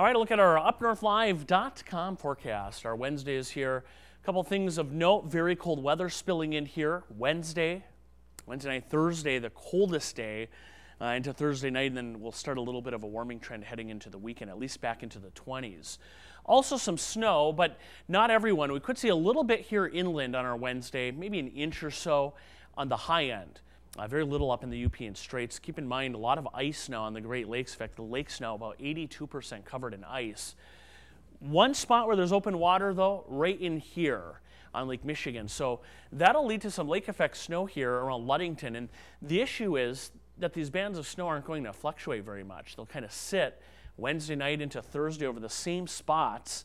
All right, a look at our upnorthlive.com forecast. Our Wednesday is here. A couple things of note, very cold weather spilling in here Wednesday night, Thursday, the coldest day into Thursday night, and then we'll start a little bit of a warming trend heading into the weekend, at least back into the 20s. Also some snow, but not everyone. We could see a little bit here inland on our Wednesday, maybe an inch or so on the high end. Very little up in the U.P. and Straits. Keep in mind a lot of ice snow on the Great Lakes. In fact, the lake snow about 82% covered in ice. One spot where there's open water, though, right in here on Lake Michigan. So that'll lead to some lake effect snow here around Ludington. And the issue is that these bands of snow aren't going to fluctuate very much. They'll kind of sit Wednesday night into Thursday over the same spots.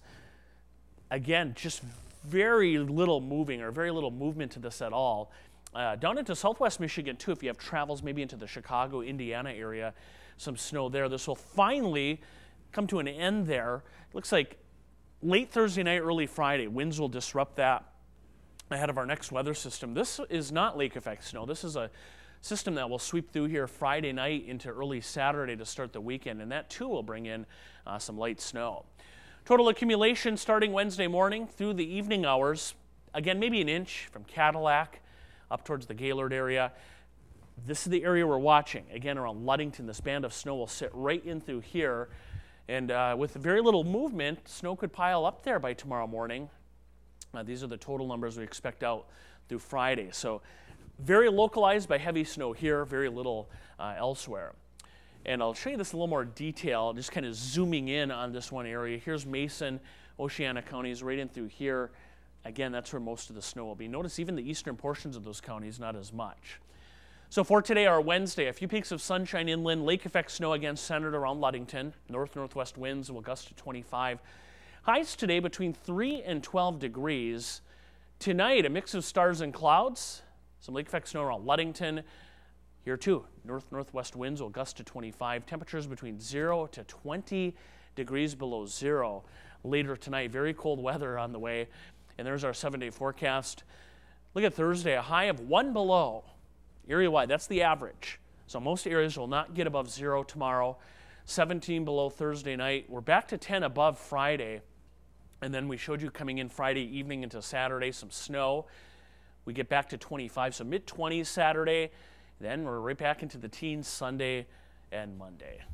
Again, just very little moving or very little movement to this at all. Down into southwest Michigan, too, if you have travels maybe into the Chicago, Indiana area, some snow there. This will finally come to an end there. It looks like late Thursday night, early Friday. Winds will disrupt that ahead of our next weather system. This is not lake effect snow. This is a system that will sweep through here Friday night into early Saturday to start the weekend, and that, too, will bring in some light snow. Total accumulation starting Wednesday morning through the evening hours. Again, maybe an inch from Cadillac up towards the Gaylord area. This is the area we're watching. Again, around Ludington, this band of snow will sit right in through here. And with very little movement, snow could pile up there by tomorrow morning. These are the total numbers we expect out through Friday. So very localized by heavy snow here, very little elsewhere. And I'll show you this in a little more detail, just kind of zooming in on this one area. Here's Mason, Oceana County right in through here. Again, that's where most of the snow will be. Notice even the eastern portions of those counties, not as much. So for today, our Wednesday, a few peaks of sunshine inland, lake effect snow again centered around Ludington. North-northwest winds will gust to 25. Highs today between 3 and 12 degrees. Tonight, a mix of stars and clouds, some lake effect snow around Ludington. Here too, north-northwest winds will gust to 25. Temperatures between 0 to 20 degrees below zero. Later tonight, very cold weather on the way. And there's our 7-day forecast. Look at Thursday, a high of 1 below. Area-wide, that's the average. So most areas will not get above 0 tomorrow. 17 below Thursday night. We're back to 10 above Friday. And then we showed you coming in Friday evening into Saturday, some snow. We get back to 25, so mid-20s Saturday. Then we're right back into the teens Sunday and Monday.